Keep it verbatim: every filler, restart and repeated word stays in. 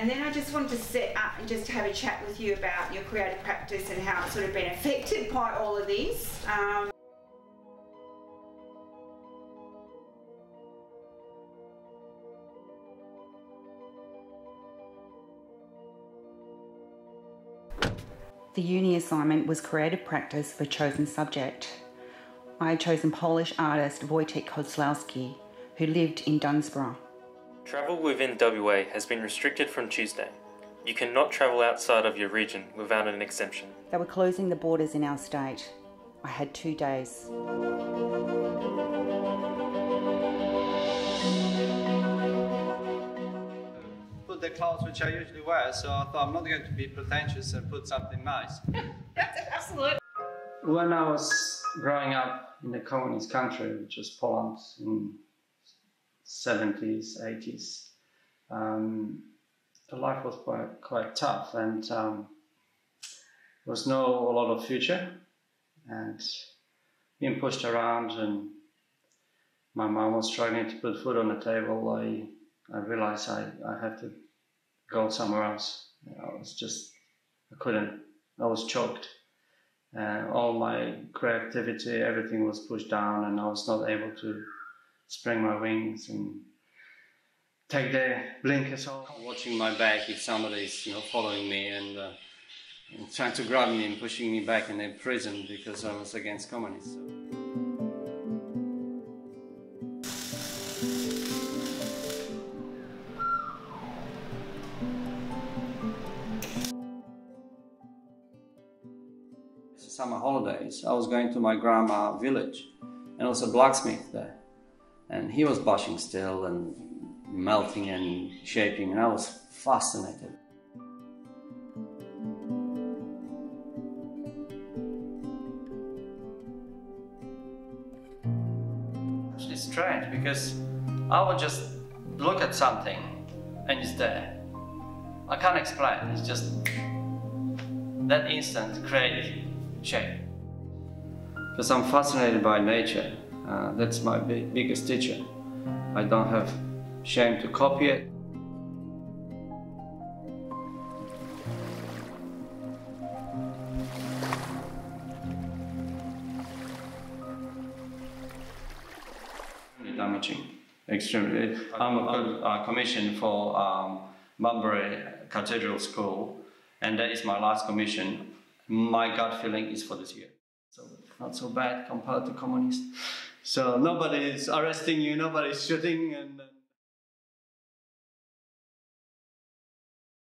And then I just wanted to sit up and just have a chat with you about your creative practice and how it's sort of been affected by all of this. Um, The uni assignment was creative practice for chosen subject. I had chosen Polish artist Voytek Kozlowski, who lived in Dunsborough. Travel within W A has been restricted from Tuesday. You cannot travel outside of your region without an exemption. They were closing the borders in our state. I had two days. The clothes which I usually wear, so I thought I'm not going to be pretentious and put something nice. That's absolute. When I was growing up in the communist country, which was Poland in seventies, eighties, um, the life was quite, quite tough, and um, there was no a lot of future, and being pushed around, and my mum was struggling to put food on the table. I I realised I, I have to go somewhere else. I was just, I couldn't, I was choked. Uh, all my creativity, everything was pushed down, and I was not able to spring my wings and take the blinkers off. Watching my back if somebody's, you know, following me and, uh, and trying to grab me and pushing me back in a prison because I was against communism. Summer holidays, I was going to my grandma's village, and there was a blacksmith there, and he was bashing steel and melting and shaping, and I was fascinated. It's strange because I would just look at something and it's there. I can't explain, it's just that instant creative shape. Because I'm fascinated by nature, uh, that's my big, biggest teacher. I don't have shame to copy it. Damaging, extremely. I'm a uh, commission for um, Mumbra Cathedral School, and that is my last commission. My gut feeling is for this year. So not so bad compared to communists. So nobody's arresting you, nobody's shooting, and.